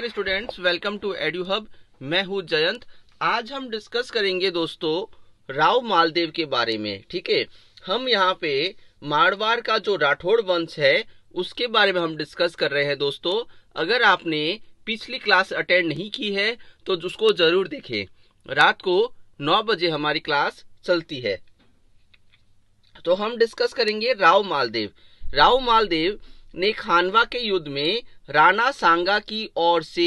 Dear students, welcome to Edu Hub. मैं हूं जयंत। आज हम डिस्कस करेंगे दोस्तों राव मालदेव के बारे में, ठीक है। हम यहाँ पे मारवाड़ का जो राठौड़ वंश है उसके बारे में हम डिस्कस कर रहे हैं दोस्तों। अगर आपने पिछली क्लास अटेंड नहीं की है तो उसको जरूर देखें। रात को 9 बजे हमारी क्लास चलती है। तो हम डिस्कस करेंगे राव मालदेव। राव मालदेव ने खानवा के युद्ध में राणा सांगा की ओर से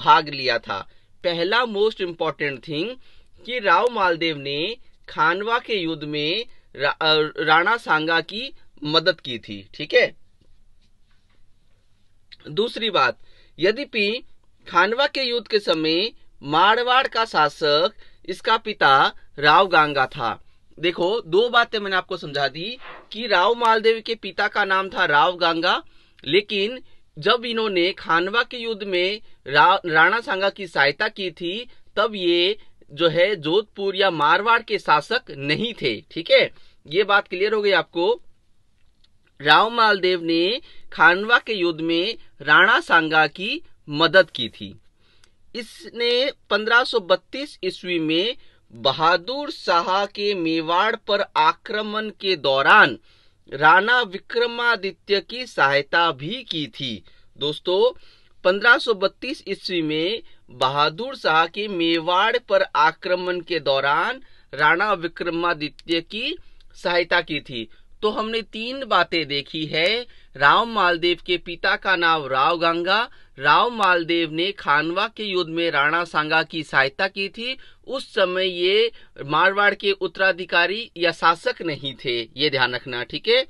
भाग लिया था। पहला मोस्ट इम्पॉर्टेंट थिंग कि राव मालदेव ने खानवा के युद्ध में राणा सांगा की मदद की थी, ठीक है। दूसरी बात, यद्यपि खानवा के युद्ध के समय मारवाड़ का शासक इसका पिता राव गांगा था। देखो, दो बातें मैंने आपको समझा दी कि राव मालदेव के पिता का नाम था राव गांगा, लेकिन जब इन्होंने खानवा के युद्ध में राणा सांगा की सहायता की थी तब ये जो है जोधपुर या मारवाड़ के शासक नहीं थे, ठीक है। ये बात क्लियर हो गई आपको। राव मालदेव ने खानवा के युद्ध में राणा सांगा की मदद की थी। इसने 1532 ईस्वी में बहादुर शाह के मेवाड़ पर आक्रमण के दौरान राणा विक्रमादित्य की सहायता भी की थी। दोस्तों, 1532 ईस्वी में बहादुर शाह के मेवाड़ पर आक्रमण के दौरान राणा विक्रमादित्य की सहायता की थी। तो हमने तीन बातें देखी है। राव मालदेव के पिता का नाम राव गंगा, राव मालदेव ने खानवा के युद्ध में राणा सांगा की सहायता की थी, उस समय ये मारवाड़ के उत्तराधिकारी या शासक नहीं थे, ये ध्यान रखना, ठीक है।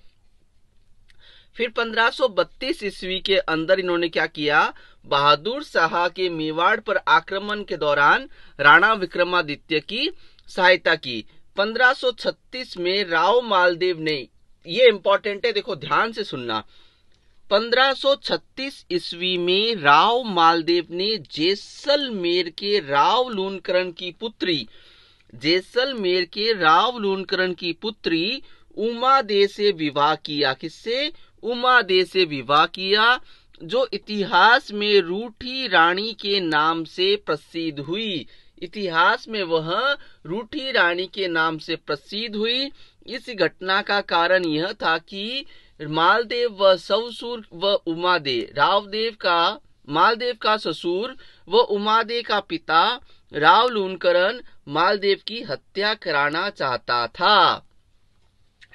फिर 1532 ईस्वी के अंदर इन्होंने क्या किया, बहादुर शाह के मेवाड़ पर आक्रमण के दौरान राणा विक्रमादित्य की सहायता की। 1536 में राव मालदेव ने, ये इंपॉर्टेंट है, देखो ध्यान से सुनना, 1536 ईस्वी में राव मालदेव ने जैसलमेर के राव लूनकरण की पुत्री उमा दे से विवाह किया। किससे? उमा दे से विवाह किया, जो इतिहास में रूठी रानी के नाम से प्रसिद्ध हुई। इस घटना का कारण यह था कि मालदेव व ससुर व उमादे, मालदेव का ससुर व उमादे का पिता राव लूनकरण मालदेव की हत्या कराना चाहता था,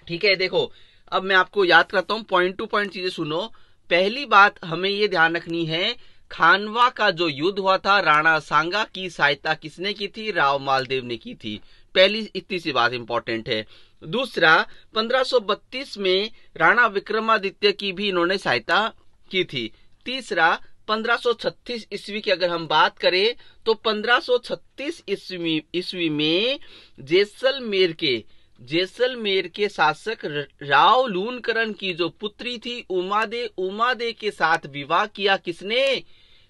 ठीक है। देखो, अब मैं आपको याद कराता हूँ, पॉइंट टू पॉइंट चीजें सुनो। पहली बात हमें ये ध्यान रखनी है, खानवा का जो युद्ध हुआ था राणा सांगा की सहायता किसने की थी? राव मालदेव ने की थी। पहली इतनी सी बात इंपॉर्टेंट है। दूसरा, 1532 में राणा विक्रमादित्य की भी इन्होंने सहायता की थी। तीसरा, 1536 ईस्वी की अगर हम बात करें तो 1536 ईस्वी में जैसलमेर के शासक राव लूनकरण की जो पुत्री थी उमा दे के साथ विवाह किया। किसने?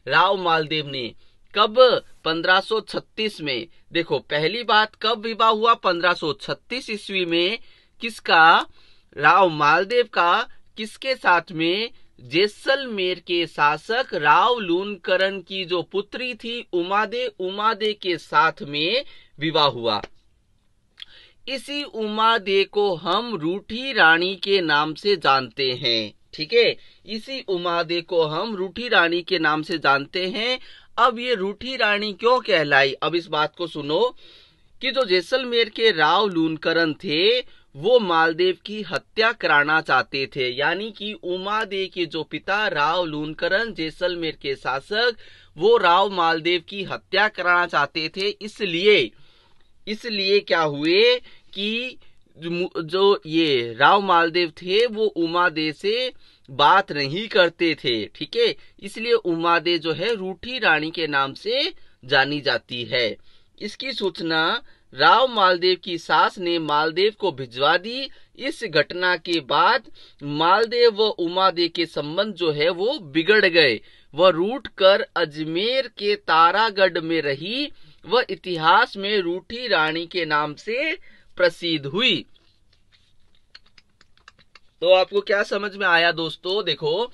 राव मालदेव ने। कब? 1536 में। देखो, पहली बात, कब विवाह हुआ? 1536 ईस्वी में। किसका? राव मालदेव का। किसके साथ में? जैसलमेर के शासक राव लूनकरण की जो पुत्री थी उमा दे के साथ में विवाह हुआ। इसी उमा दे को हम रूठी रानी के नाम से जानते हैं, ठीक है। अब ये रूठी रानी क्यों कहलाई? अब इस बात को सुनो कि जो जैसलमेर के राव लूनकरण थे वो मालदेव की हत्या कराना चाहते थे, यानी कि उमा दे के जो पिता राव लूनकरण जैसलमेर के शासक, वो राव मालदेव की हत्या कराना चाहते थे। इसलिए क्या हुए कि जो ये राव मालदेव थे वो उमा दे से बात नहीं करते थे, ठीक है। इसलिए उमा दे जो है रूठी रानी के नाम से जानी जाती है। इसकी सूचना राव मालदेव की सास ने मालदेव को भिजवा दी। इस घटना के बाद मालदेव व उमा दे के संबंध जो है वो बिगड़ गए। वह रूठ कर अजमेर के तारागढ़ में रही। वह इतिहास में रूठी रानी के नाम से प्रसिद्ध हुई। तो आपको क्या समझ में आया दोस्तों? देखो,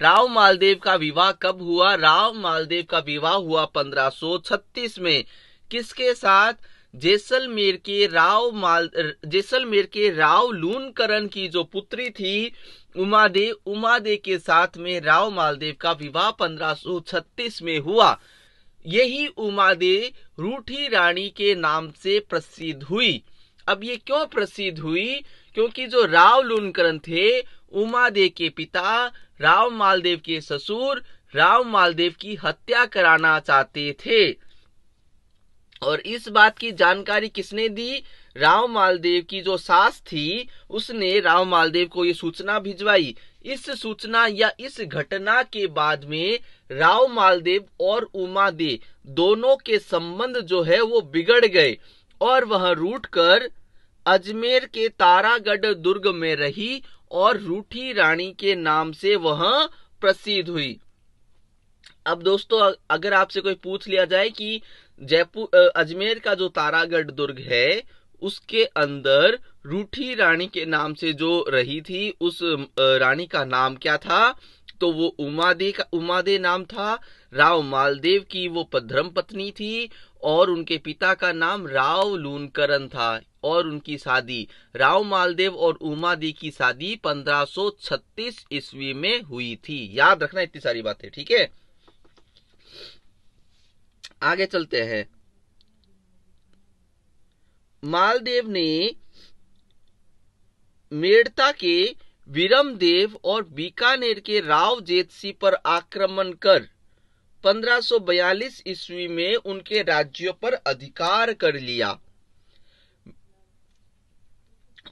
राव मालदेव का विवाह कब हुआ? राव मालदेव का विवाह हुआ 1536 में। किसके साथ? जैसलमेर के राव लूनकरण की जो पुत्री थी उमा दे के साथ में राव मालदेव का विवाह 1536 में हुआ। यही उमा दे रूठी रानी के नाम से प्रसिद्ध हुई। अब ये क्यों प्रसिद्ध हुई? क्योंकि जो राव लूनकरण थे उमा दे के पिता राव मालदेव के ससुर राव मालदेव की हत्या कराना चाहते थे और इस बात की जानकारी किसने दी? राव मालदेव की जो सास थी उसने राव मालदेव को ये सूचना भिजवाई। इस सूचना या इस घटना के बाद में राव मालदेव और उमा दे दोनों के संबंध जो है वो बिगड़ गए और वह रूठकर अजमेर के तारागढ़ दुर्ग में रही और रूठी रानी के नाम से वह प्रसिद्ध हुई। अब दोस्तों अगर आपसे कोई पूछ लिया जाए कि अजमेर का जो तारागढ़ दुर्ग है उसके अंदर रूठी रानी के नाम से जो रही थी उस रानी का नाम क्या था, तो वो उमा दे नाम था। राव मालदेव की वो धर्मपत्नी थी और उनके पिता का नाम राव लूनकरण था और उनकी शादी राव मालदेव और उमा दे की शादी 1536 ईस्वी में हुई थी। याद रखना इतनी सारी बातें, ठीक है। आगे चलते हैं। मालदेव ने मेड़ता के विरमदेव और बीकानेर के राव जेतसी पर आक्रमण कर 1542 ईस्वी में उनके राज्यों पर अधिकार कर लिया।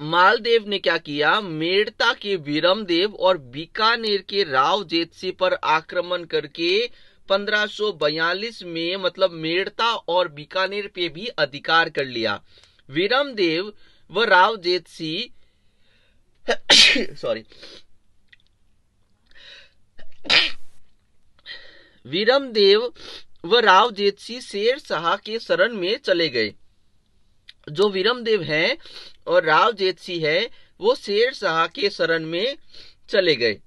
मालदेव ने क्या किया? मेड़ता के विरमदेव और बीकानेर के राव जेतसी पर आक्रमण करके 1542 में मतलब मेड़ता और बीकानेर पे भी अधिकार कर लिया। विरमदेव व राव जेतसी सॉरी विरमदेव व राव जेतसी शेर शाह के शरण में चले गए। जो विरमदेव हैं और राव जेतसी है वो शेर शाह के शरण में चले गए।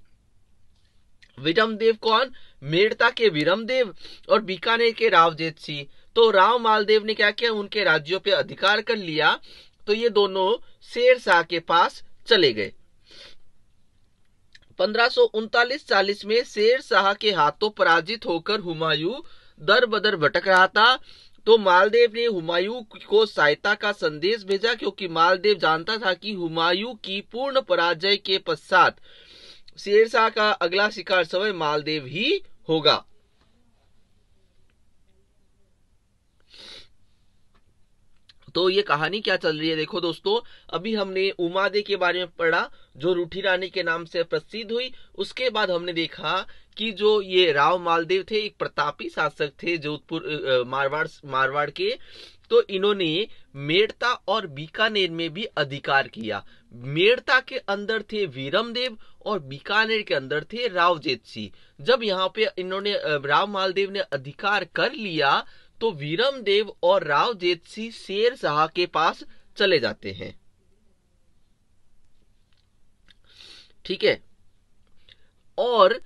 विरमदेव कौन? मेड़ता के विरमदेव और बीकानेर के राव जेतसी। तो राव मालदेव ने क्या किया? उनके राज्यों पे अधिकार कर लिया। तो ये दोनों शेर शाह के पास चले गए। 1539-40 में शेर शाह के हाथों पराजित होकर हुमायूं दर बदर भटक रहा था। तो मालदेव ने हुमायूं को सहायता का संदेश भेजा क्योंकि मालदेव जानता था कि हुमायूं की पूर्ण पराजय के पश्चात शेर शाह का अगला शिकार स्वयं मालदेव ही होगा। तो ये कहानी क्या चल रही है? देखो दोस्तों, अभी हमने उमा दे के बारे में पढ़ा जो रूठी रानी के नाम से प्रसिद्ध हुई। उसके बाद हमने देखा कि जो ये राव मालदेव थे एक प्रतापी शासक थे जोधपुर मारवाड़ के। तो इन्होंने मेड़ता और बीकानेर में भी अधिकार किया। मेड़ता के अंदर थे वीरमदेव और बीकानेर के अंदर थे राव जेतसी। जब यहाँ पे इन्होंने राव मालदेव ने अधिकार कर लिया तो वीरमदेव और राव जेतसी शेर शाह के पास चले जाते हैं, ठीक है। और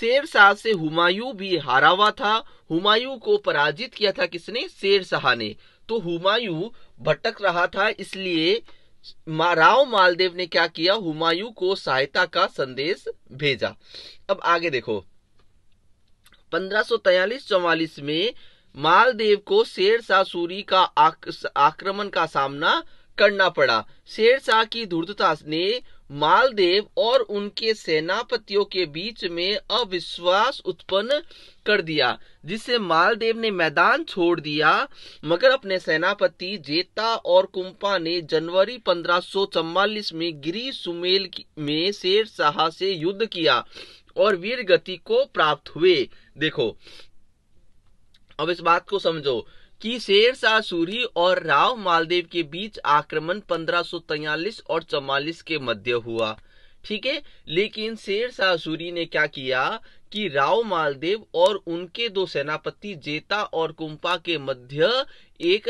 शेर शाह से हुमायूं भी हारा हुआ था। हुमायूं को पराजित किया था किसने? शेर शाह ने। तो हुमायूं भटक रहा था, इसलिए राव मालदेव ने क्या किया? हुमायूं को सहायता का संदेश भेजा। अब आगे देखो, 1543-44 में मालदेव को शेर शाह सूरी का आक्रमण का सामना करना पड़ा। शेर शाह की धूर्तता ने मालदेव और उनके सेनापतियों के बीच में अविश्वास उत्पन्न कर दिया जिससे मालदेव ने मैदान छोड़ दिया। मगर अपने सेनापति जेता और कुंपा ने जनवरी 1544 में गिरी सुमेल में शेर शाह से युद्ध किया और वीर गति को प्राप्त हुए। देखो अब इस बात को समझो कि शेर शाह सूरी और राव मालदेव के बीच आक्रमण 1543 और 44 के मध्य हुआ, ठीक है। लेकिन शेर शाह सूरी ने क्या किया कि राव मालदेव और उनके दो सेनापति जेता और कुंपा के मध्य एक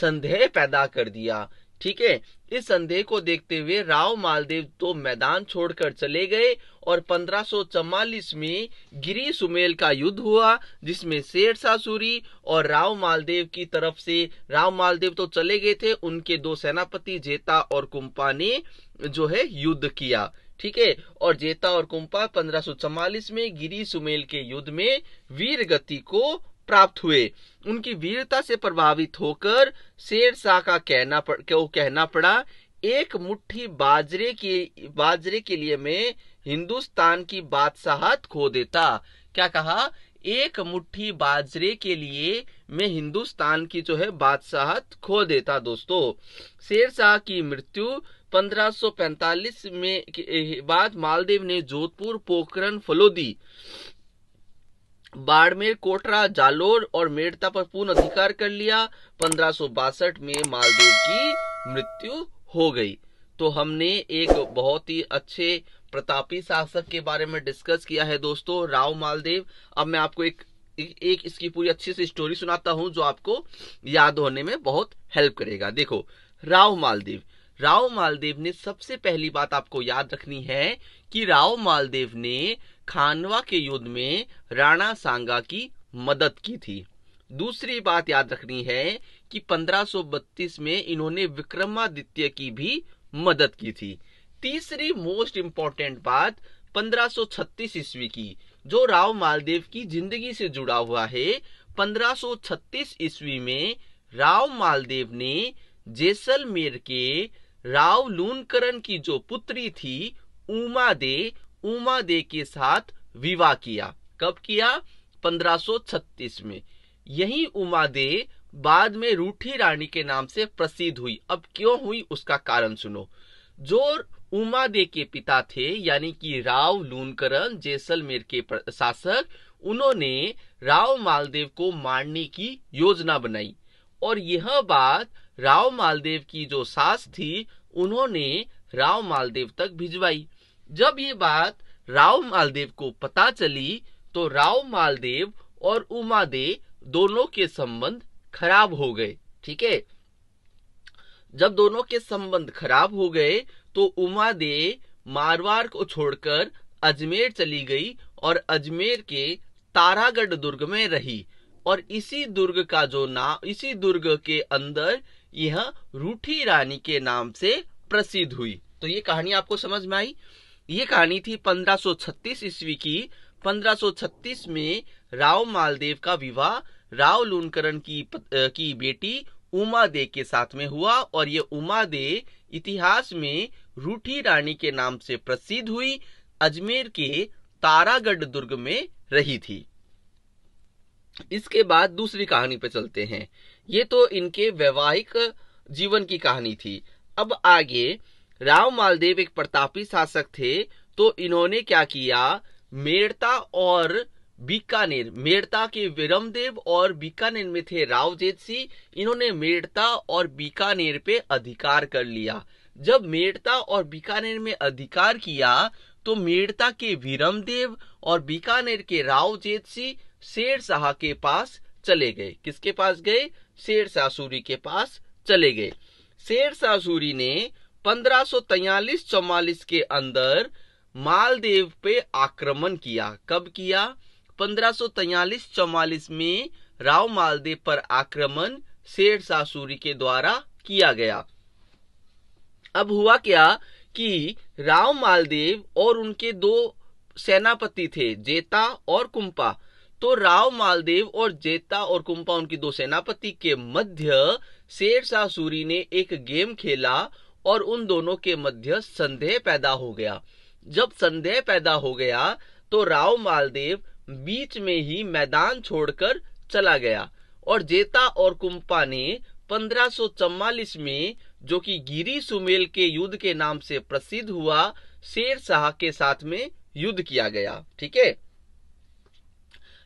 संदेह पैदा कर दिया ठीक है। इस संदेह को देखते हुए राव मालदेव तो मैदान छोड़कर चले गए और 1544 में गिरी सुमेल का युद्ध हुआ, जिसमें शेरशाह सूरी और राव मालदेव की तरफ से, राव मालदेव तो चले गए थे, उनके दो सेनापति जेता और कुंपा ने जो है युद्ध किया, ठीक है। और जेता और कुंपा 1544 में गिरी सुमेल के युद्ध में वीर गति को प्राप्त हुए। उनकी वीरता से प्रभावित होकर शेरशाह का कहना पड़ा, एक मुट्ठी बाजरे के लिए मैं हिंदुस्तान की बादशाहत खो देता। क्या कहा? एक मुट्ठी बाजरे के लिए मैं हिंदुस्तान की जो है बादशाहत खो देता। दोस्तों, शेरशाह की मृत्यु 1545 में के बाद मालदेव ने जोधपुर, पोखरण, फलोदी, बाड़मेर, कोटरा, जालोर और मेड़ता पर पूर्ण अधिकार कर लिया। 1562 में मालदेव की मृत्यु हो गई। तो हमने एक बहुत ही अच्छे प्रतापी शासक के बारे में डिस्कस किया है दोस्तों, राव मालदेव। अब मैं आपको एक इसकी पूरी अच्छी सी स्टोरी सुनाता हूं जो आपको याद होने में बहुत हेल्प करेगा। देखो, राव मालदेव ने सबसे पहली बात आपको याद रखनी है कि राव मालदेव ने खानवा के युद्ध में राणा सांगा की मदद की थी। दूसरी बात याद रखनी है कि 1532 में इन्होंने विक्रमादित्य की भी मदद की थी। तीसरी मोस्ट इंपॉर्टेंट बात 1536 ईस्वी की, जो राव मालदेव की जिंदगी से जुड़ा हुआ है। 1536 ईस्वी में राव मालदेव ने जैसलमेर के राव लूनकरण की जो पुत्री थी उमा दे के साथ विवाह किया। कब किया? 1536 में। यही उमा दे बाद में रूठी रानी के नाम से प्रसिद्ध हुई। अब क्यों हुई, उसका कारण सुनो। जो उमा दे के पिता थे, यानी कि राव लूनकरण, जैसलमेर के शासक, उन्होंने राव मालदेव को मारने की योजना बनाई और यह बात राव मालदेव की जो सास थी उन्होंने राव मालदेव तक भिजवाई। जब ये बात राव मालदेव को पता चली तो राव मालदेव और उमा दे दोनों के संबंध खराब हो गए, ठीक है। जब दोनों के संबंध खराब हो गए तो उमा दे मारवाड़ को छोड़कर अजमेर चली गई और अजमेर के तारागढ़ दुर्ग में रही। और इसी दुर्ग का जो नाम, इसी दुर्ग के अंदर यह रूठी रानी के नाम से प्रसिद्ध हुई। तो ये कहानी आपको समझ में आई। ये कहानी थी 1536 ईस्वी की। 1536 में राव मालदेव का विवाह राव लूनकरण की बेटी उमा दे के साथ में हुआ और ये उमा दे इतिहास में रूठी रानी के नाम से प्रसिद्ध हुई। अजमेर के तारागढ़ दुर्ग में रही थी। इसके बाद दूसरी कहानी पे चलते हैं। ये तो इनके वैवाहिक जीवन की कहानी थी। अब आगे, राव मालदेव एक प्रतापी शासक थे तो इन्होंने क्या किया, मेड़ता और बीकानेर, मेड़ता के विरमदेव और बीकानेर में थे राव जैतसी, इन्होंने मेड़ता और बीकानेर पे अधिकार कर लिया। जब मेड़ता और बीकानेर में अधिकार किया तो मेड़ता के विरमदेव और बीकानेर के राव जैतसी शेरशाह के पास चले गए। किसके पास गए? शेरशाह सूरी के पास चले गए। शेरशाह सूरी ने 1543-44 के अंदर मालदेव पे आक्रमण किया। कब किया? 1543-44 में राव मालदेव पर आक्रमण शेरशाह सूरी के द्वारा किया गया। अब हुआ क्या कि राव मालदेव और उनके दो सेनापति थे, जेता और कुंपा। तो राव मालदेव और जेता और कुंपा, उनकी दो सेनापति के मध्य शेरशाह सूरी ने एक गेम खेला और उन दोनों के मध्य संदेह पैदा हो गया। जब संदेह पैदा हो गया तो राव मालदेव बीच में ही मैदान छोड़कर चला गया और जेता और कुंपा ने 1544 में, जो कि गिरी सुमेल के युद्ध के नाम से प्रसिद्ध हुआ, शेरशाह के साथ में युद्ध किया गया, ठीक है।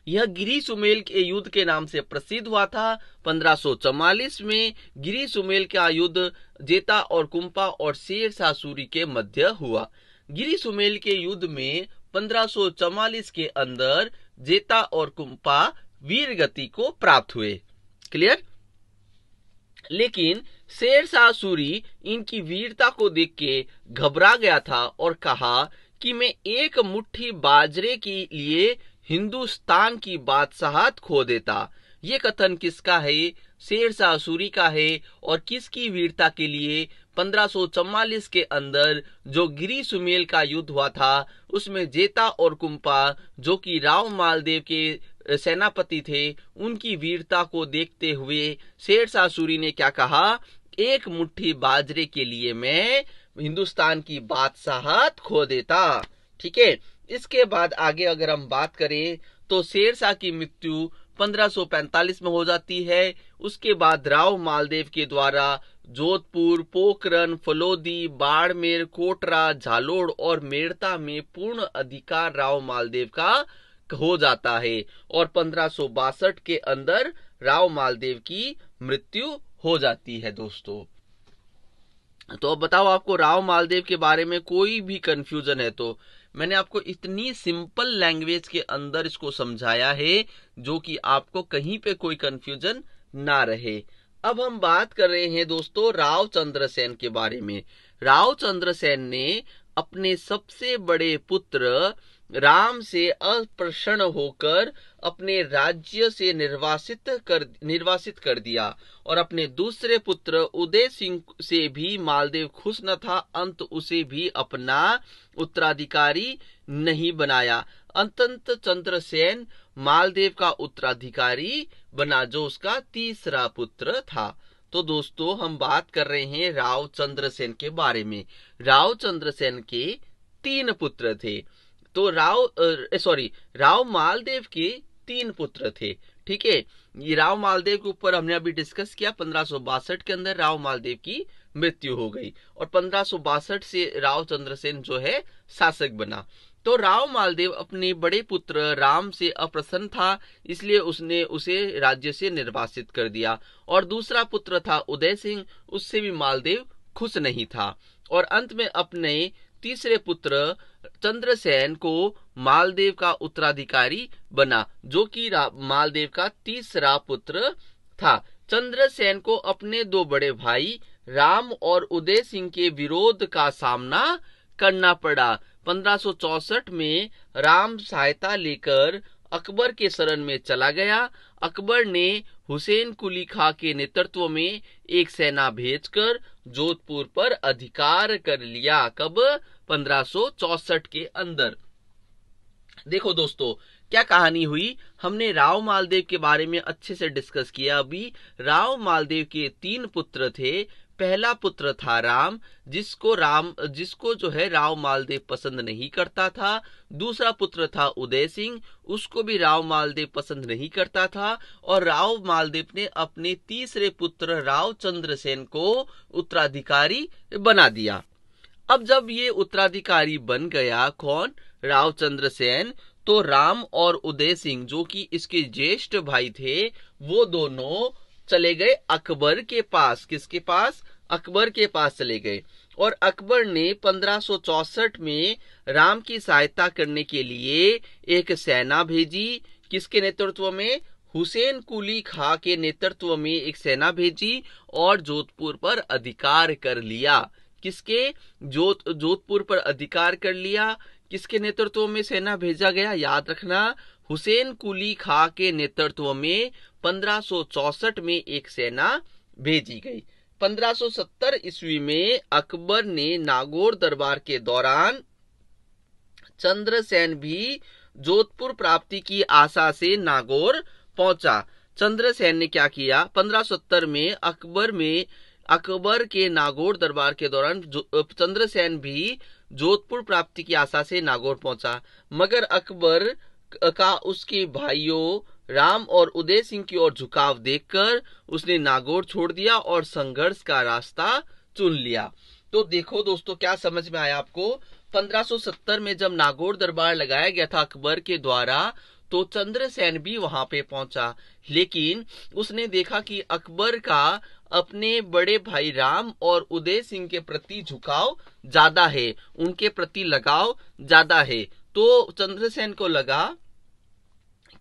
यह गिरी सुमेल के युद्ध के नाम से प्रसिद्ध हुआ था। 1544 में गिरी सुमेल का युद्ध जेता और कुंपा और शेरशाह सूरी के मध्य हुआ। गिरी सुमेल के युद्ध में 1544 के अंदर जेता और कुंपा वीर गति को प्राप्त हुए। क्लियर? लेकिन शेर शाह सूरी इनकी वीरता को देख के घबरा गया था और कहा कि मैं एक मुट्ठी बाजरे के लिए हिंदुस्तान की बादशाहत खो देता। ये कथन किसका है? शेर शाह सूरी का है। और किसकी वीरता के लिए? 1544 के अंदर जो गिरी सुमेल का युद्ध हुआ था उसमें जेता और कुंपा जो कि राव मालदेव के सेनापति थे उनकी वीरता को देखते हुए शेर शाह सूरी ने क्या कहा? एक मुट्ठी बाजरे के लिए मैं हिंदुस्तान की बादशाहत खो देता। ठीक है, इसके बाद आगे अगर हम बात करें तो शेर शाह की मृत्यु 1545 में हो जाती है। उसके बाद राव मालदेव के द्वारा जोधपुर, पोखरण, फलोदी, बाड़मेर, कोटरा, झालोड़ और मेरता में पूर्ण अधिकार राव मालदेव का हो जाता है और 1562 के अंदर राव मालदेव की मृत्यु हो जाती है। दोस्तों, तो अब बताओ आपको राव मालदेव के बारे में कोई भी कंफ्यूजन है तो मैंने आपको इतनी सिंपल लैंग्वेज के अंदर इसको समझाया है जो कि आपको कहीं पे कोई कंफ्यूजन ना रहे। अब हम बात कर रहे हैं दोस्तों राव चंद्रसेन के बारे में। राव चंद्रसेन ने अपने सबसे बड़े पुत्र राम से अप्रसन्न होकर अपने राज्य से निर्वासित कर दिया और अपने दूसरे पुत्र उदय सिंह से भी मालदेव खुश न था। अंत उसे भी अपना उत्तराधिकारी नहीं बनाया। अंतत चंद्रसेन मालदेव का उत्तराधिकारी बना जो उसका तीसरा पुत्र था। तो दोस्तों, हम बात कर रहे हैं राव चंद्रसेन के बारे में। राव चंद्रसेन के 3 पुत्र थे। तो राव मालदेव के 3 पुत्र थे। ठीक है, ये राव मालदेव के ऊपर हमने अभी डिस्कस किया। 1562 के अंदर राव मालदेव की मृत्यु हो गई और 1562 से राव चंद्रसेन जो है शासक बना। तो राव मालदेव अपने बड़े पुत्र राम से अप्रसन्न था, इसलिए उसने उसे राज्य से निर्वासित कर दिया और दूसरा पुत्र था उदय सिंह, उससे भी मालदेव खुश नहीं था और अंत में अपने तीसरे पुत्र चंद्रसेन को मालदेव का उत्तराधिकारी बना जो कि मालदेव का तीसरा पुत्र था। चंद्रसेन को अपने 2 बड़े भाई राम और उदय सिंह के विरोध का सामना करना पड़ा। 1564 में राम सहायता लेकर अकबर के शरण में चला गया। अकबर ने हुसैन कुली खां के नेतृत्व में एक सेना भेजकर जोधपुर पर अधिकार कर लिया। कब? 1564 के अंदर। देखो दोस्तों, क्या कहानी हुई। हमने राव मालदेव के बारे में अच्छे से डिस्कस किया अभी। राव मालदेव के 3 पुत्र थे। पहला पुत्र था राम, जिसको जो है राव मालदेव पसंद नहीं करता था। दूसरा पुत्र था उदय सिंह, उसको भी राव मालदेव पसंद नहीं करता था। और राव मालदेव ने अपने तीसरे पुत्र राव चंद्रसेन को उत्तराधिकारी बना दिया। अब जब ये उत्तराधिकारी बन गया कौन? राव चंद्रसेन। तो राम और उदय सिंह जो कि इसके ज्येष्ठ भाई थे वो दोनों चले गए अकबर के पास। किसके पास? अकबर के पास चले गए। और अकबर ने 1564 में राम की सहायता करने के लिए एक सेना भेजी। किसके नेतृत्व में? हुसैन कुली खां के नेतृत्व में एक सेना भेजी और जोधपुर पर अधिकार कर लिया। किसके? जोधपुर पर अधिकार कर लिया। किसके नेतृत्व में सेना भेजा गया? याद रखना, हुसैन कुली खां के नेतृत्व में 1564 में एक सेना भेजी गई। 1570 ईस्वी में अकबर ने नागौर दरबार के दौरान चंद्रसेन भी जोधपुर प्राप्ति की आशा से नागौर पहुंचा। चंद्रसेन ने क्या किया? 1570 में अकबर के नागौर दरबार के दौरान चंद्रसेन भी जोधपुर प्राप्ति की आशा से नागौर पहुंचा, मगर अकबर का उसके भाइयों राम और उदय सिंह की ओर झुकाव देखकर उसने नागौर छोड़ दिया और संघर्ष का रास्ता चुन लिया। तो देखो दोस्तों, क्या समझ में आया आपको। 1570 में जब नागौर दरबार लगाया गया था अकबर के द्वारा तो चंद्रसेन भी वहां पे पहुंचा, लेकिन उसने देखा कि अकबर का अपने बड़े भाई राम और उदय सिंह के प्रति झुकाव ज्यादा है, उनके प्रति लगाव ज्यादा है। तो चंद्रसेन को लगा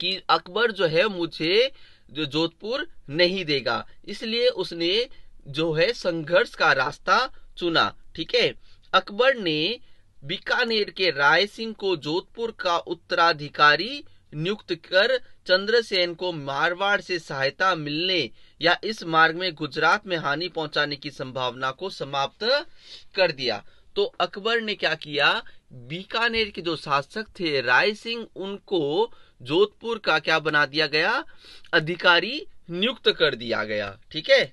कि अकबर जो है मुझे जो जोधपुर नहीं देगा, इसलिए उसने जो है संघर्ष का रास्ता चुना। ठीक है, अकबर ने बीकानेर के राय सिंह को जोधपुर का उत्तराधिकारी नियुक्त कर चंद्रसेन को मारवाड़ से सहायता मिलने या इस मार्ग में गुजरात में हानि पहुंचाने की संभावना को समाप्त कर दिया। तो अकबर ने क्या किया, बीकानेर के जो शासक थे राय सिंह, उनको जोधपुर का क्या बना दिया गया, अधिकारी नियुक्त कर दिया गया। ठीक है,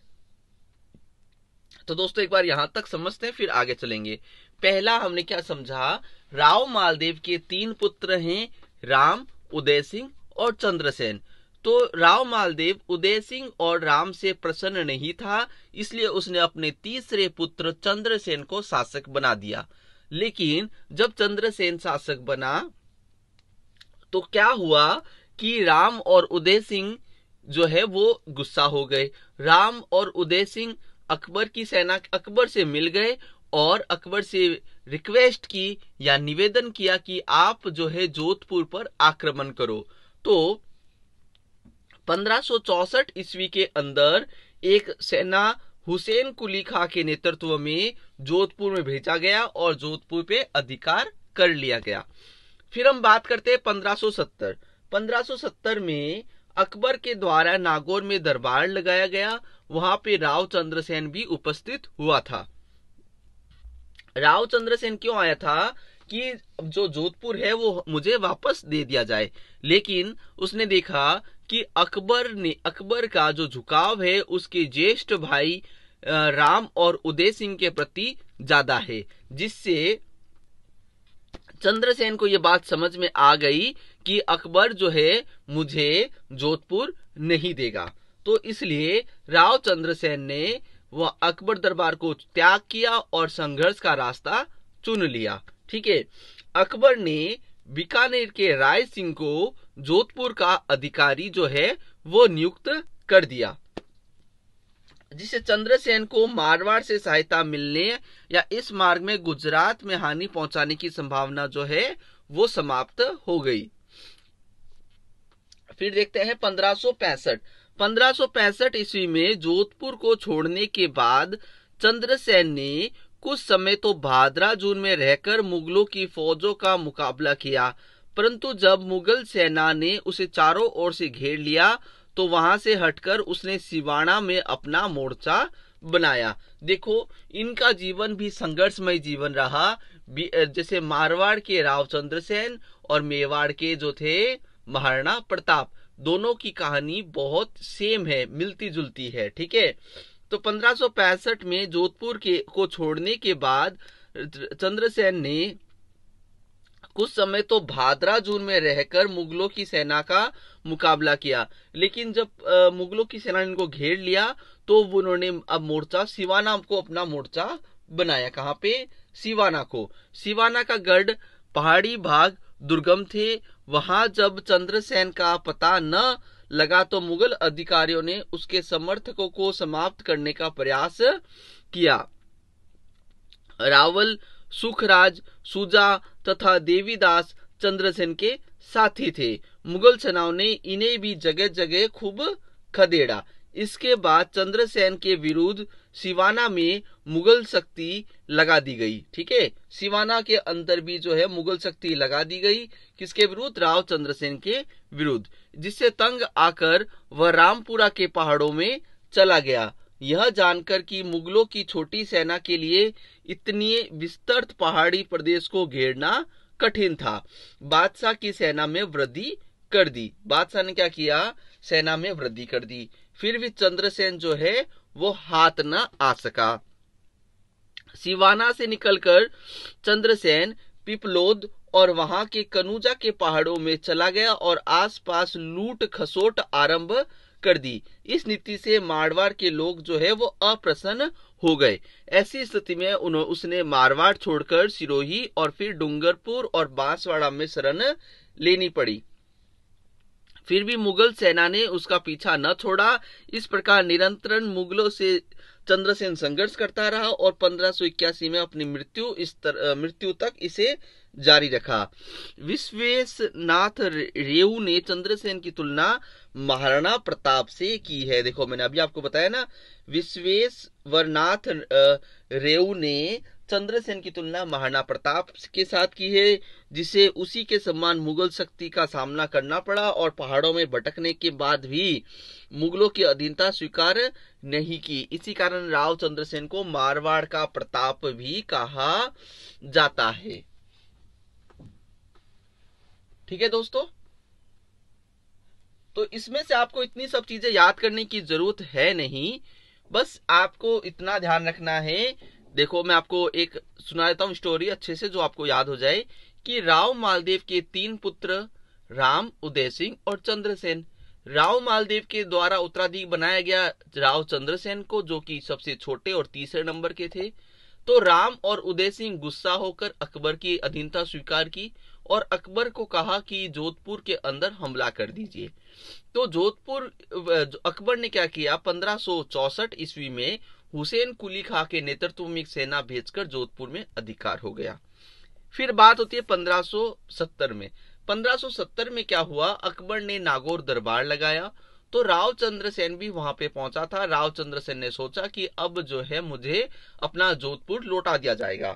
तो दोस्तों एक बार यहां तक समझते हैं, फिर आगे चलेंगे। पहला हमने क्या समझा, राव मालदेव के 3 पुत्र हैं, राम, उदय सिंह और चंद्रसेन। तो राव मालदेव उदय सिंह और राम से प्रसन्न नहीं था, इसलिए उसने अपने तीसरे पुत्र चंद्रसेन को शासक बना दिया। लेकिन जब चंद्रसेन शासक बना तो क्या हुआ कि राम और उदय सिंह जो है वो गुस्सा हो गए। राम और उदय सिंह अकबर की सेना, अकबर से मिल गए और अकबर से रिक्वेस्ट की या निवेदन किया कि आप जो है जोधपुर पर आक्रमण करो। तो 1564 ईस्वी के अंदर एक सेना हुसैन कुली खां के नेतृत्व में जोधपुर में भेजा गया और जोधपुर पे अधिकार कर लिया गया। फिर हम बात करते हैं 1570। 1570 में अकबर के द्वारा नागौर में दरबार लगाया गया, वहां पे राव चंद्रसेन भी उपस्थित हुआ था। राव चंद्रसेन क्यों आया था कि जो जोधपुर है वो मुझे वापस दे दिया जाए, लेकिन उसने देखा कि अकबर का जो झुकाव है उसके ज्येष्ठ भाई राम और उदय सिंह के प्रति ज्यादा है, जिससे चंद्रसेन को ये बात समझ में आ गई कि अकबर जो है मुझे जोधपुर नहीं देगा। तो इसलिए राव चंद्रसेन ने वह अकबर दरबार को त्याग किया और संघर्ष का रास्ता चुन लिया। ठीक है, अकबर ने बीकानेर के राय सिंह को जोधपुर का अधिकारी जो है वो नियुक्त कर दिया, जिससे चंद्रसेन को मारवाड़ से सहायता मिलने या इस मार्ग में गुजरात में हानि पहुंचाने की संभावना जो है वो समाप्त हो गई। फिर देखते हैं 1565। 1565 ईस्वी में जोधपुर को छोड़ने के बाद चंद्रसेन ने कुछ समय तो भादरा जून में रहकर मुगलों की फौजों का मुकाबला किया, परंतु जब मुगल सेना ने उसे चारों ओर से घेर लिया तो वहां से हटकर उसने सिवाना में अपना मोर्चा बनाया। देखो, इनका जीवन भी संघर्षमय जीवन रहा, जैसे मारवाड़ के राव चंद्रसेन और मेवाड़ के जो थे महाराणा प्रताप, दोनों की कहानी बहुत सेम है, मिलती जुलती है। ठीक है, तो 1565 में जोधपुर को छोड़ने के बाद चंद्रसेन ने कुछ समय तो भादरा जून में रहकर मुगलों की सेना का मुकाबला किया, लेकिन जब मुगलों की सेना ने इनको घेर लिया तो उन्होंने अब मोर्चा सिवाना को अपना मोर्चा बनाया। कहाँ पे, सिवाना को। सिवाना का गढ़ पहाड़ी भाग दुर्गम थे, वहां जब चंद्रसेन का पता न लगा तो मुगल अधिकारियों ने उसके समर्थकों को समाप्त करने का प्रयास किया। रावल, सुखराज, सुजा तथा देवीदास चंद्रसेन के साथी थे। मुगल सेनाओं ने इन्हें भी जगह जगह खूब खदेड़ा। इसके बाद चंद्रसेन के विरुद्ध सिवाना में मुगल शक्ति लगा दी गई। ठीक है, सिवाना के अंदर भी जो है मुगल शक्ति लगा दी गई, किसके विरुद्ध, राव चंद्रसेन के विरुद्ध, जिससे तंग आकर वह रामपुरा के पहाड़ों में चला गया। यह जानकर कि मुगलों की छोटी सेना के लिए इतनी विस्तृत पहाड़ी प्रदेश को घेरना कठिन था, बादशाह की सेना में वृद्धि कर दी। बादशाह ने क्या किया, सेना में वृद्धि कर दी। फिर भी चंद्रसेन जो है वो हाथ ना आ सका। सिवाना से निकलकर चंद्रसेन पिपलोद और वहां के कनूजा के पहाड़ों में चला गया और आसपास लूट खसोट आरंभ कर दी। इस नीति से मारवाड़ के लोग जो है वो अप्रसन्न हो गए। ऐसी स्थिति में उसने मारवाड़ छोड़कर सिरोही और फिर डूंगरपुर और बांसवाड़ा में शरण लेनी पड़ी। फिर भी मुगल सेना ने उसका पीछा न छोड़ा। इस प्रकार निरंतर मुगलों से चंद्रसेन संघर्ष करता रहा और 1581 में अपनी मृत्यु तक इसे जारी रखा। विश्वेशनाथ रेऊ ने चंद्रसेन की तुलना महाराणा प्रताप से की है। देखो मैंने अभी आपको बताया ना, विश्वेशनाथ रेऊ ने चंद्रसेन की तुलना महाराणा प्रताप के साथ की है, जिसे उसी के सम्मान मुगल शक्ति का सामना करना पड़ा और पहाड़ों में भटकने के बाद भी मुगलों की अधीनता स्वीकार नहीं की। इसी कारण राव चंद्रसेन को मारवाड़ का प्रताप भी कहा जाता है। ठीक है दोस्तों, तो इसमें से आपको इतनी सब चीजें याद करने की जरूरत है नहीं, बस आपको इतना ध्यान रखना है। देखो मैं आपको एक सुना देता हूँ स्टोरी अच्छे से, जो आपको याद हो जाए कि राव मालदेव के 3 पुत्र राम, उदय सिंह और चंद्रसेन। राव मालदेव के द्वारा उत्तराधिकारी बनाया गया राव चंद्रसेन को, जो कि सबसे छोटे और तीसरे नंबर के थे। तो राम और उदय सिंह गुस्सा होकर अकबर की अधीनता स्वीकार की और अकबर को कहा कि जोधपुर के अंदर हमला कर दीजिए। तो जोधपुर अकबर ने क्या किया, 1564 ईस्वी में हुसैन कुली खां के नेतृत्व में सेना भेजकर जोधपुर में अधिकार हो गया। फिर बात होती है 1570 में। 1570 में क्या हुआ, अकबर ने नागौर दरबार लगाया तो राव चंद्रसेन भी वहां पे पहुंचा था। राव चंद्रसेन ने सोचा कि अब जो है मुझे अपना जोधपुर लौटा दिया जाएगा,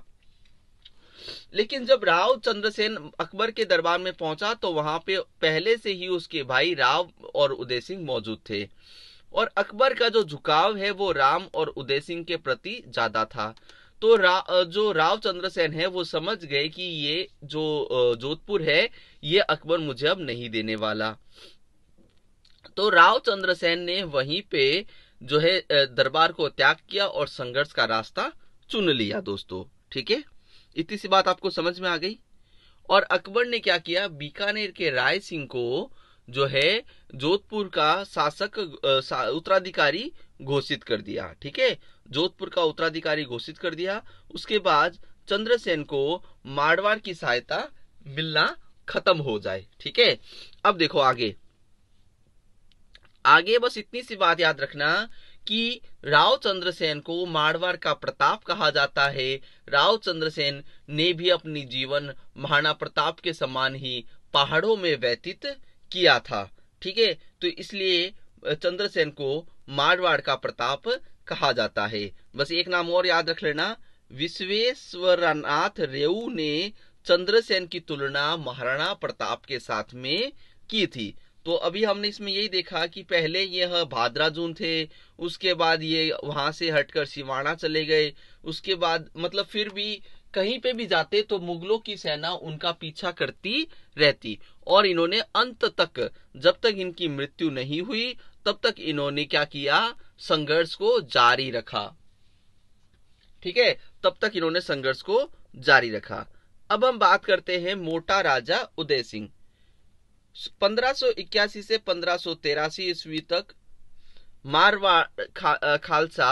लेकिन जब राव चंद्रसेन अकबर के दरबार में पहुंचा तो वहां पे पहले से ही उसके भाई राव और उदय सिंह मौजूद थे और अकबर का जो झुकाव है वो राम और उदय सिंह के प्रति ज्यादा था। तो जो राव चंद्रसेन है वो समझ गए कि ये जो जोधपुर है ये अकबर मुझे अब नहीं देने वाला। तो राव चंद्रसेन ने वहीं पे जो है दरबार को त्याग किया और संघर्ष का रास्ता चुन लिया दोस्तों। ठीक है, इतनी सी बात आपको समझ में आ गई। और अकबर ने क्या किया, बीकानेर के राय सिंह को जो है जोधपुर का शासक उत्तराधिकारी घोषित कर दिया। ठीक है, जोधपुर का उत्तराधिकारी घोषित कर दिया। उसके बाद चंद्रसेन को मारवाड़ की सहायता मिलना खत्म हो जाए। ठीक है, अब देखो आगे आगे बस इतनी सी बात याद रखना कि राव चंद्रसेन को मारवाड़ का प्रताप कहा जाता है। राव चंद्रसेन ने भी अपनी जीवन महाराणा प्रताप के समान ही पहाड़ों में व्यतीत किया था। ठीक है, तो इसलिए चंद्रसेन को मारवाड़ का प्रताप कहा जाता है। बस एक नाम और याद रख लेना, विश्वेश्वरनाथ रेऊ ने चंद्रसेन की तुलना महाराणा प्रताप के साथ में की थी। तो अभी हमने इसमें यही देखा कि पहले यह भाद्राजून थे, उसके बाद ये वहां से हटकर सिवाना चले गए, उसके बाद मतलब फिर भी कहीं पे भी जाते तो मुगलों की सेना उनका पीछा करती रहती और इन्होंने अंत तक, जब तक इनकी मृत्यु नहीं हुई तब तक इन्होंने क्या किया, संघर्ष को जारी रखा। ठीक है, तब तक इन्होंने संघर्ष को जारी रखा। अब हम बात करते हैं मोटा राजा उदय सिंह। 1581 से 1583 ईस्वी तक मारवाड़ खालसा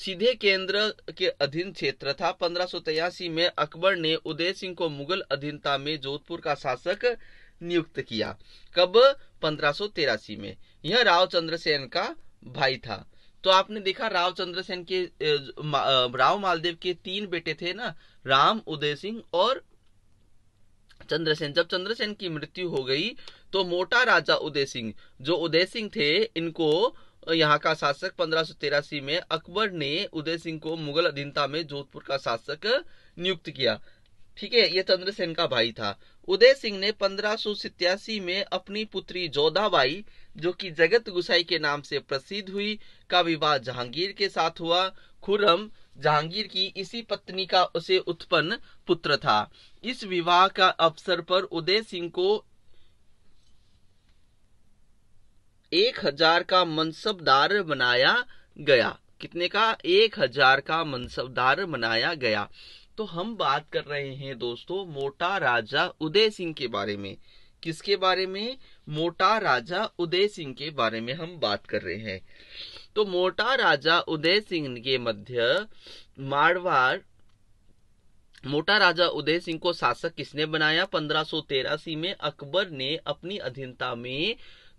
सीधे केंद्र के अधीन क्षेत्र था। 1583 में अकबर ने उदय सिंह को मुगल अधीनता में जोधपुर का शासक नियुक्त किया। कब, 1583 में। यह राव चंद्रसेन का भाई था। तो आपने देखा राव चंद्रसेन के राव मालदेव के 3 बेटे थे ना, राम, उदय सिंह और चंद्रसेन। जब चंद्रसेन की मृत्यु हो गई तो मोटा राजा उदय सिंह, जो उदय सिंह थे, इनको यहाँ का शासक 1583 में अकबर ने उदय सिंह को मुगल अधीनता में जोधपुर का शासक नियुक्त किया। ठीक है, ये चंद्रसेन का भाई था। उदय सिंह ने 1587 में अपनी पुत्री जोधाबाई, जो कि जगत गुसाई के नाम से प्रसिद्ध हुई, का विवाह जहांगीर के साथ हुआ। खुर्रम जहांगीर की इसी पत्नी का उसे उत्पन्न पुत्र था। इस विवाह का अवसर पर उदय सिंह को 1000 का मनसबदार बनाया गया। कितने का, 1000 का मनसबदार बनाया गया। तो हम बात कर रहे हैं दोस्तों मोटा राजा उदय सिंह के बारे में। किसके बारे में, मोटा राजा उदय सिंह के बारे में हम बात कर रहे हैं। तो मोटा राजा उदय सिंह के मध्य मारवाड़, मोटा राजा उदय सिंह को शासक किसने बनाया, 1583 में अकबर ने अपनी अधीनता में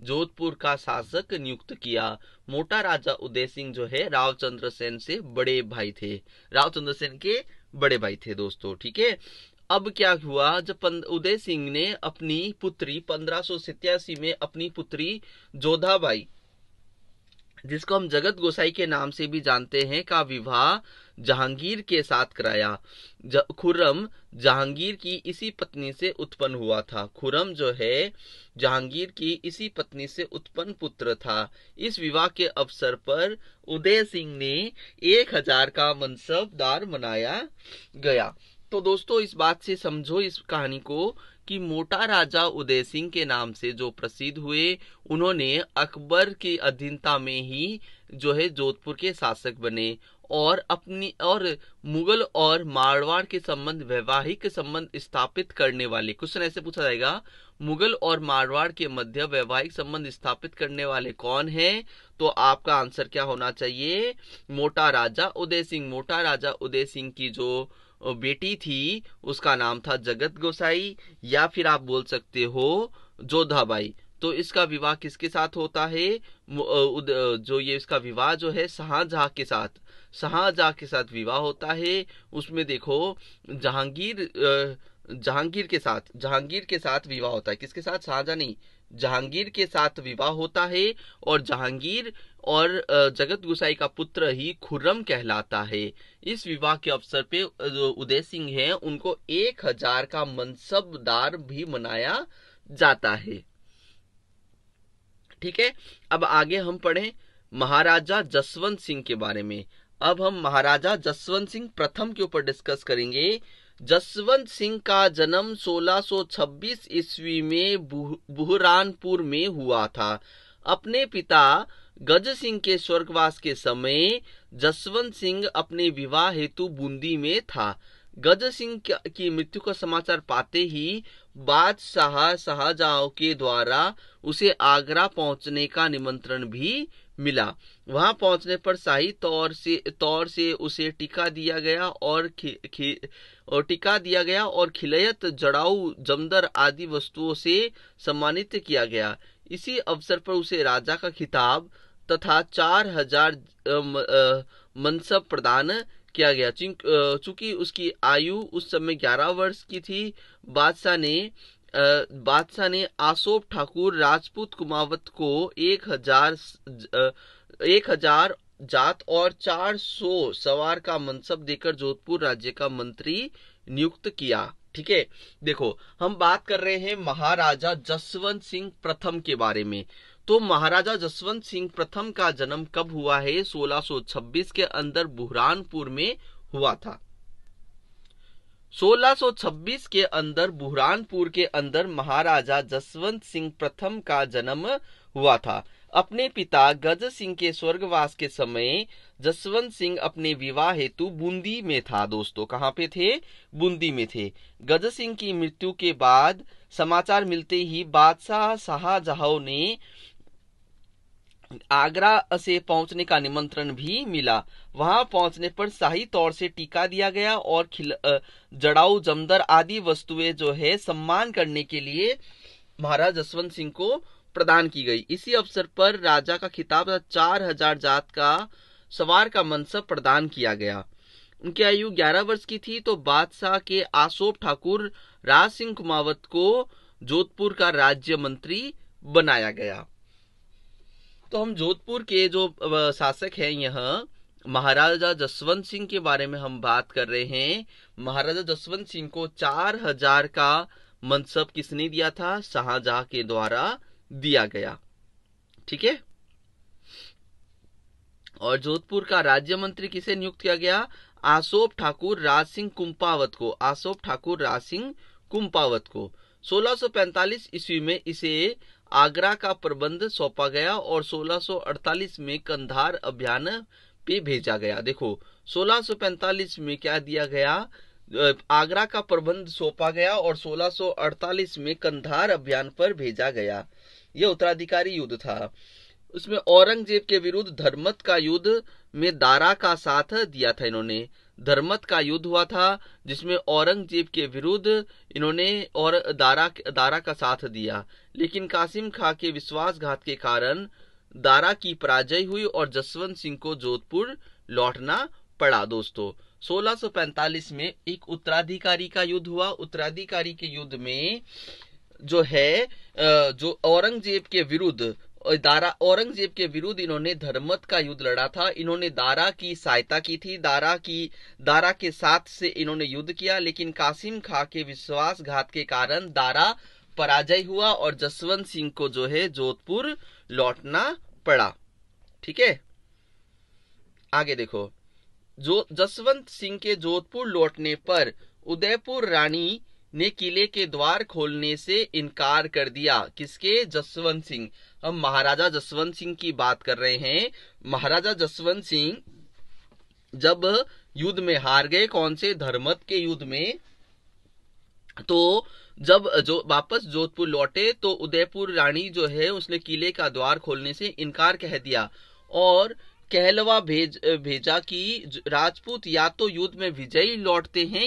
जोधपुर का शासक नियुक्त किया। मोटा राजा उदय सिंह जो है राव चंद्रसेन से बड़े भाई थे, राव चंद्रसेन के बड़े भाई थे दोस्तों, ठीक है। अब क्या हुआ, जब उदय सिंह ने अपनी पुत्री 1587 में अपनी पुत्री जोधाबाई, जिसको हम जगत गोसाई के नाम से भी जानते हैं, का विवाह जहांगीर के साथ कराया। खुर्रम जहांगीर की इसी पत्नी से उत्पन्न हुआ था। खुर्रम जो है जहांगीर की इसी पत्नी से उत्पन्न पुत्र था। इस विवाह के अवसर पर उदय सिंह ने 1000 का मनसबदार मनाया गया। तो दोस्तों इस बात से समझो इस कहानी को कि मोटा राजा उदय सिंह के नाम से जो प्रसिद्ध हुए, उन्होंने अकबर की अधीनता में ही जो है जोधपुर के शासक बने और अपनी और मुगल और मारवाड़ के संबंध, वैवाहिक संबंध स्थापित करने वाले, क्वेश्चन ऐसे पूछा जाएगा, मुगल और मारवाड़ के मध्य वैवाहिक संबंध स्थापित करने वाले कौन हैं? तो आपका आंसर क्या होना चाहिए, मोटा राजा उदय सिंह। मोटा राजा उदय सिंह की जो बेटी थी उसका नाम था जगत गोसाई, या फिर आप बोल सकते हो जोधाबाई। तो इसका विवाह किसके साथ होता है, जो ये इसका विवाह जो है शाहजहां के साथ, शाहजहां के साथ विवाह होता है। उसमें देखो जहांगीर के साथ विवाह होता है, किसके साथ, शाहजहां नहीं, जहांगीर के साथ विवाह होता है। और जहांगीर और जगत गोसाई का पुत्र ही खुर्रम कहलाता है। इस विवाह के अवसर पे जो उदय सिंह है उनको 1000 का मनसबदार भी मनाया जाता है, ठीक है। अब आगे हम पढ़ें महाराजा जसवंत सिंह के बारे में। अब हम महाराजा जसवंत सिंह प्रथम के ऊपर डिस्कस करेंगे। जसवंत सिंह का जन्म 1626 ईस्वी में बुहरानपुर में हुआ था। अपने पिता गज सिंह के स्वर्गवास के समय जसवंत सिंह अपने विवाह हेतु बूंदी में था। गज सिंह की मृत्यु का समाचार पाते ही बादशाह शाहजहां के द्वारा उसे आगरा पहुंचने का निमंत्रण भी मिला। वहां पहुंचने पर शाही तौर से उसे टीका दिया गया और खिलयत, जड़ाऊ, जमदर आदि वस्तुओं से सम्मानित किया गया। इसी अवसर पर उसे राजा का खिताब तथा 4000 मनसब प्रदान किया गया। चूंकि उसकी आयु उस समय 11 वर्ष की थी, बादशाह ने आसोप ठाकुर राजपूत कुमावत को 1000 जात और 400 सवार का मनसब देकर जोधपुर राज्य का मंत्री नियुक्त किया, ठीक है। देखो हम बात कर रहे हैं महाराजा जसवंत सिंह प्रथम के बारे में। तो महाराजा जसवंत सिंह प्रथम का जन्म कब हुआ है, 1626 के अंदर बुहरानपुर में हुआ था। 1626 के अंदर बुहरानपुर के अंदर महाराजा जसवंत सिंह प्रथम का जन्म हुआ था। अपने पिता गज सिंह के स्वर्गवास के समय जसवंत सिंह अपने विवाह हेतु बूंदी में था। दोस्तों कहाँ पे थे, बूंदी में थे। गज सिंह की मृत्यु के बाद समाचार मिलते ही बादशाह शाहजहां ने आगरा से पहुंचने का निमंत्रण भी मिला। वहां पहुंचने पर शाही तौर से टीका दिया गया और जड़ाऊ, जमदर आदि वस्तुएं जो है सम्मान करने के लिए महाराजा जसवंत सिंह को प्रदान की गई। इसी अवसर पर राजा का खिताब तथा 4000 जात का सवार का मनसब प्रदान किया गया। उनकी आयु 11 वर्ष की थी। तो बादशाह के आसोप ठाकुर राज सिंह कुमावत को जोधपुर का राज्य मंत्री बनाया गया। तो हम जोधपुर के जो शासक हैं यहाँ महाराजा जसवंत सिंह के बारे में हम बात कर रहे हैं। महाराजा जसवंत सिंह को 4000 का मनसब किसने दिया था, शाहजहां के द्वारा दिया गया, ठीक है। और जोधपुर का राज्य मंत्री किसे नियुक्त किया गया, आसोप ठाकुर राज सिंह कुंपावत को, आसोप ठाकुर राज सिंह कुंपावत को। 1645 ईस्वी में इसे आगरा का प्रबंध सौंपा गया और 1648 में कंधार अभियान पे भेजा गया। देखो 1645 में क्या दिया गया, आगरा का प्रबंध सौंपा गया और 1648 में कंधार अभियान पर भेजा गया। यह उत्तराधिकारी युद्ध था। उसमें औरंगजेब के विरुद्ध धर्मत का युद्ध में दारा का साथ दिया था इन्होंने। धर्मत का युद्ध हुआ था जिसमें औरंगजेब के विरुद्ध इन्होंने और दारा का साथ दिया, लेकिन कासिम खां के विश्वासघात के कारण दारा की पराजय हुई और जसवंत सिंह को जोधपुर लौटना पड़ा। दोस्तों 1645 में एक उत्तराधिकारी का युद्ध हुआ। उत्तराधिकारी के युद्ध में जो है जो औरंगजेब के विरुद्ध इन्होंने धर्मत का युद्ध लड़ा था। इन्होंने दारा की सहायता की थी, दारा के साथ से इन्होंने युद्ध किया, लेकिन कासिम खां के विश्वासघात के कारण दारा पराजय हुआ और जसवंत सिंह को जो है जोधपुर लौटना पड़ा। ठीक है, आगे देखो। जो जसवंत सिंह के जोधपुर लौटने पर उदयपुर रानी ने किले के द्वार खोलने से इनकार कर दिया। किसके? जसवंत सिंह। हम महाराजा जसवंत सिंह की बात कर रहे हैं। महाराजा जसवंत सिंह जब युद्ध में हार गए, कौन से? धर्मत के युद्ध में। तो जब जो वापस जोधपुर लौटे तो उदयपुर रानी जो है उसने किले का द्वार खोलने से इनकार कह दिया और कहलवा भेजा कि राजपूत या तो युद्ध में विजयी लौटते हैं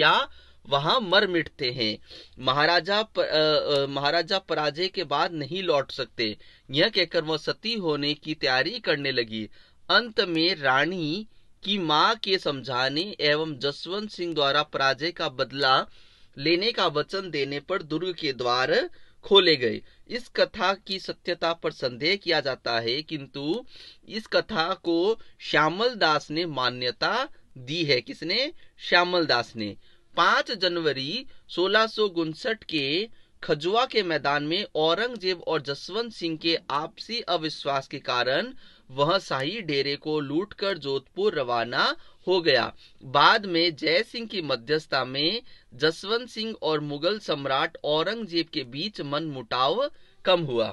या वहां मर मिटते हैं। महाराजा पराजय के बाद नहीं लौट सकते। यह कहकर वह सती होने की तैयारी करने लगी। अंत में रानी की मां के समझाने एवं जसवंत सिंह द्वारा पराजय का बदला लेने का वचन देने पर दुर्ग के द्वार खोले गए। इस कथा की सत्यता पर संदेह किया जाता है, किंतु इस कथा को श्यामल दास ने मान्यता दी है। किसने? श्यामल दास ने। 5 जनवरी 1659 के खजुआ के मैदान में औरंगजेब और जसवंत सिंह के आपसी अविश्वास के कारण वह शाही डेरे को लूटकर जोधपुर रवाना हो गया। बाद में जय सिंह की मध्यस्थता में जसवंत सिंह और मुगल सम्राट औरंगजेब के बीच मनमुटाव कम हुआ।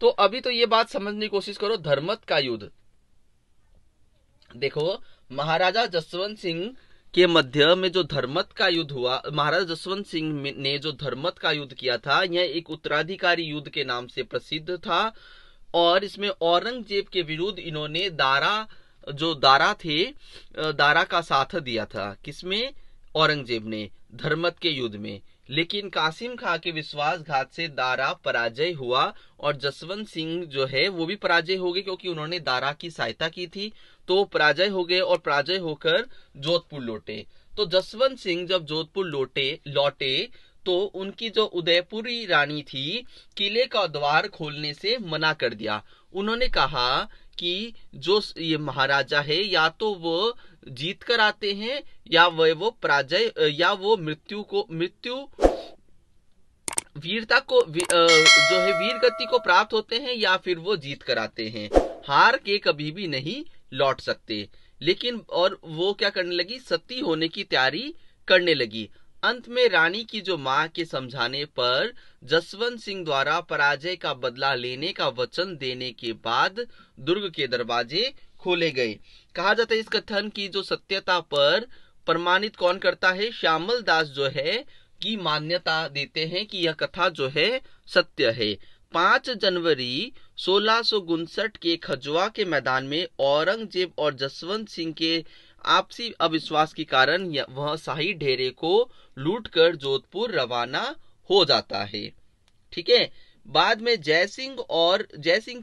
तो अभी तो ये बात समझने की कोशिश करो, धर्मत का युद्ध। देखो, महाराजा जसवंत सिंह के मध्य में जो धर्मत का युद्ध हुआ, महाराजा जसवंत सिंह ने जो धर्मत का युद्ध किया था, यह एक उत्तराधिकारी युद्ध के नाम से प्रसिद्ध था। और इसमें औरंगजेब के विरुद्ध इन्होंने दारा का साथ दिया था। किसमें? औरंगजेब ने, धर्मत के युद्ध में। लेकिन कासिम खां के विश्वासघात से दारा पराजय हुआ और जसवंत सिंह जो है वो भी पराजय हो गए, क्योंकि उन्होंने दारा की सहायता की थी। तो पराजय हो गए और पराजय होकर जोधपुर लौटे। तो जसवंत सिंह जब जोधपुर लौटे तो उनकी जो उदयपुरी रानी थी, किले का द्वार खोलने से मना कर दिया। उन्होंने कहा कि जो ये महाराजा है या तो वो जीत कर आते हैं या वो पराजय या वो वीर गति को प्राप्त होते हैं या फिर वो जीत कर आते हैं, हार के कभी भी नहीं लौट सकते। लेकिन और वो क्या करने लगी? सती होने की तैयारी करने लगी। अंत में रानी की जो मां के समझाने पर जसवंत सिंह द्वारा पराजय का बदला लेने का वचन देने के बाद दुर्ग के दरवाजे खोले गए। कहा जाता है इस कथन की जो सत्यता पर प्रमाणित कौन करता है? श्यामल दास जो है की मान्यता देते हैं कि यह कथा जो है सत्य है। 5 जनवरी 1659 के खजुआ के मैदान में औरंगजेब और जसवंत सिंह के आपसी अविश्वास के कारण वह शाही ढेरे को लूटकर जोधपुर रवाना हो जाता है। ठीक है, बाद में जय सिंह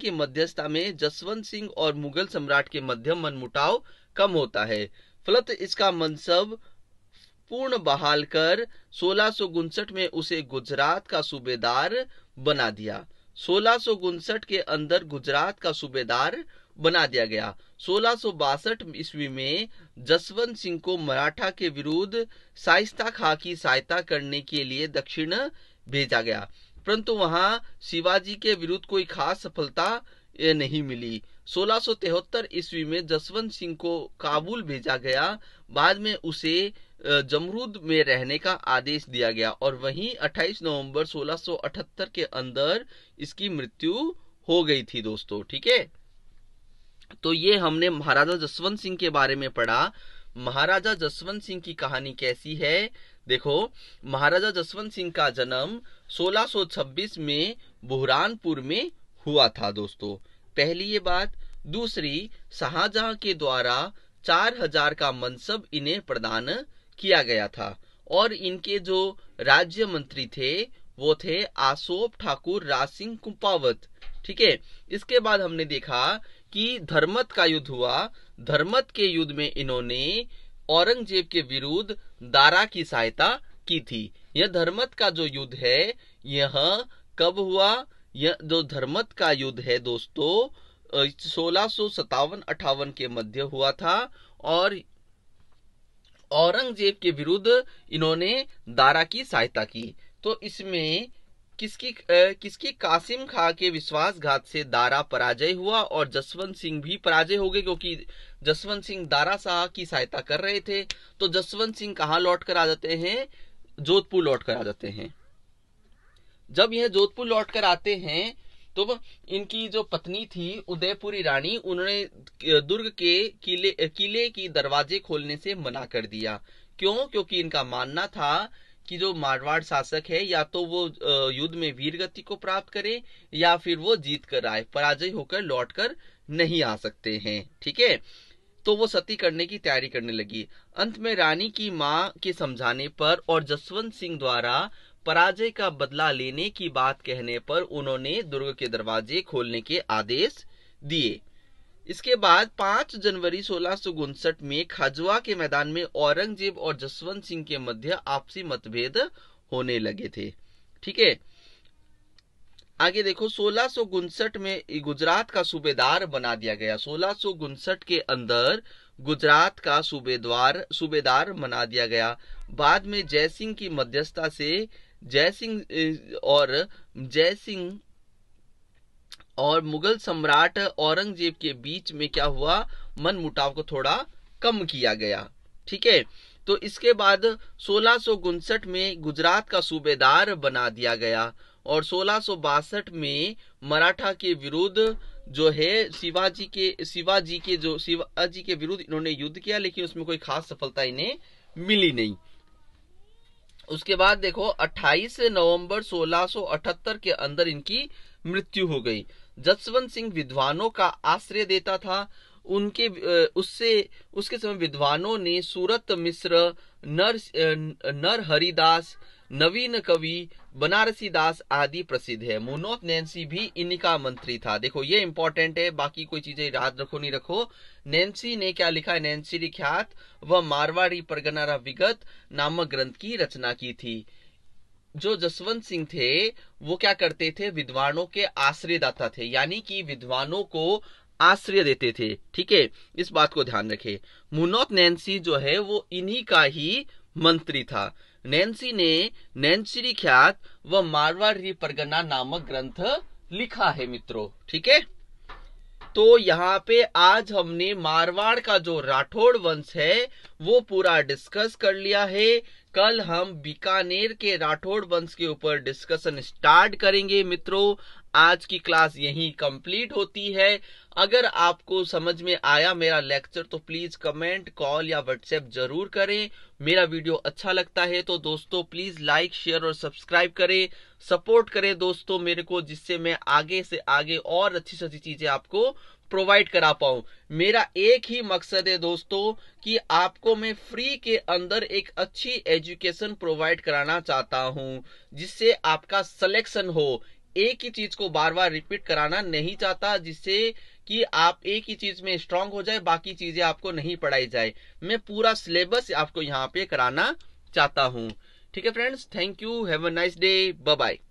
की मध्यस्थता में जसवंत सिंह और मुगल सम्राट के मध्य मनमुटाव कम होता है। फलत इसका मनसब पूर्ण बहाल कर 1659 में उसे गुजरात का सूबेदार बना दिया। 1659 के अंदर गुजरात का सूबेदार बना दिया गया। 1662 ईस्वी में जसवंत सिंह को मराठा के विरुद्ध शाइस्ता खां की सहायता करने के लिए दक्षिण भेजा गया, परंतु वहां शिवाजी के विरुद्ध कोई खास सफलता नहीं मिली। 1673 ईस्वी में जसवंत सिंह को काबुल भेजा गया। बाद में उसे जमरूद में रहने का आदेश दिया गया और वहीं 28 नवंबर 1678 के अंदर इसकी मृत्यु हो गई थी। दोस्तों ठीक है, तो ये हमने महाराजा जसवंत सिंह के बारे में पढ़ा। महाराजा जसवंत सिंह की कहानी कैसी है? देखो, महाराजा जसवंत सिंह का जन्म 1626 में बुरहानपुर में हुआ था। दोस्तों पहली ये बात। दूसरी, शाहजहां के द्वारा 4000 का मनसब इन्हें प्रदान किया गया था। और इनके जो राज्य मंत्री थे वो थे आसोप ठाकुर रासिंग कुंपावत। ठीक है, इसके बाद हमने देखा कि धर्मत का युद्ध हुआ। धर्मत के युद्ध में इन्होंने औरंगजेब के विरुद्ध दारा की सहायता की थी। यह धर्मत का जो युद्ध है यह कब हुआ? यह जो धर्मत का युद्ध है दोस्तों 1657-58 के मध्य हुआ था और औरंगजेब के विरुद्ध इन्होंने दारा की सहायता की। तो इसमें किसकी कासिम खां के विश्वासघात से दारा पराजय हुआ और जसवंत सिंह भी पराजय हो गए, क्योंकि जसवंत सिंह दारा शाह की सहायता कर रहे थे। तो जसवंत सिंह कहाँ लौट कर आ जाते हैं? जोधपुर लौट कर आ जाते हैं। जब यह जोधपुर लौट कर आते हैं तो इनकी जो पत्नी थी उदयपुरी रानी, उन्होंने दुर्ग के किले की दरवाजे खोलने से मना कर दिया। क्यों? क्योंकि इनका मानना था कि जो मारवाड़ शासक है या तो वो युद्ध में वीरगति को प्राप्त करे या फिर वो जीत कर आए, पराजय होकर लौट कर नहीं आ सकते हैं। ठीक है, तो वो सती करने की तैयारी करने लगी। अंत में रानी की माँ के समझाने पर और जसवंत सिंह द्वारा पराजय का बदला लेने की बात कहने पर उन्होंने दुर्ग के दरवाजे खोलने के आदेश दिए। इसके बाद 5 जनवरी 1659 में खाजुआ के मैदान में औरंगजेब और जसवंत सिंह के मध्य आपसी मतभेद होने लगे थे। ठीक है, आगे देखो 1659 में गुजरात का सूबेदार बना दिया गया। 1659 के अंदर गुजरात का सूबेदार बना दिया गया। बाद में जयसिंह की मध्यस्थता से जयसिंह और मुगल सम्राट औरंगजेब के बीच में क्या हुआ, मनमुटाव को थोड़ा कम किया गया। ठीक है, तो इसके बाद 1659 में गुजरात का सूबेदार बना दिया गया और 1662 में मराठा के विरुद्ध जो है शिवाजी के विरुद्ध इन्होंने युद्ध किया, लेकिन उसमें कोई खास सफलता इन्हें मिली नहीं। उसके बाद देखो 28 नवंबर 1678 के अंदर इनकी मृत्यु हो गई। जसवंत सिंह विद्वानों का आश्रय देता था। उसके समय विद्वानों ने सूरत मिश्र, नर हरिदास, नवीन कवि, बनारसी दास आदि प्रसिद्ध है। मुनोत नैन्सी भी इन्हीं का मंत्री था। देखो ये इंपॉर्टेंट है, बाकी कोई चीजें याद रखो नहीं रखो। नैन्सी ने क्या लिखा है? नैन्सी रिख्यात व मारवाड़ी परगनारा विगत नामक ग्रंथ की रचना की थी। जो जसवंत सिंह थे वो क्या करते थे? विद्वानों के आश्रयदाता थे, यानी कि विद्वानों को आश्रय देते थे। ठीक है, इस बात को ध्यान रखें। मुनोत नैन्सी जो है वो इन्हीं का ही मंत्री था। नैन्सी ने नैन्सी रिख्यात व मारवाड़ी परगना नामक ग्रंथ लिखा है मित्रों। ठीक है, तो यहाँ पे आज हमने मारवाड़ का जो राठौड़ वंश है वो पूरा डिस्कस कर लिया है। कल हम बीकानेर के राठौड़ वंश के ऊपर डिस्कशन स्टार्ट करेंगे मित्रों। आज की क्लास यहीं कंप्लीट होती है। अगर आपको समझ में आया मेरा लेक्चर तो प्लीज कमेंट, कॉल या व्हाट्सएप जरूर करें। मेरा वीडियो अच्छा लगता है तो दोस्तों प्लीज लाइक, शेयर और सब्सक्राइब करें, सपोर्ट करें दोस्तों मेरे को, जिससे मैं आगे से आगे और अच्छी से अच्छी चीजें आपको प्रोवाइड करा पाऊं। मेरा एक ही मकसद है दोस्तों कि आपको मैं फ्री के अंदर एक अच्छी एजुकेशन प्रोवाइड कराना चाहता हूं, जिससे आपका सिलेक्शन हो। एक ही चीज को बार बार रिपीट कराना नहीं चाहता, जिससे कि आप एक ही चीज में स्ट्रांग हो जाए, बाकी चीजें आपको नहीं पढ़ाई जाए। मैं पूरा सिलेबस आपको यहाँ पे कराना चाहता हूँ। ठीक है friends, thank you, have a nice day, bye bye.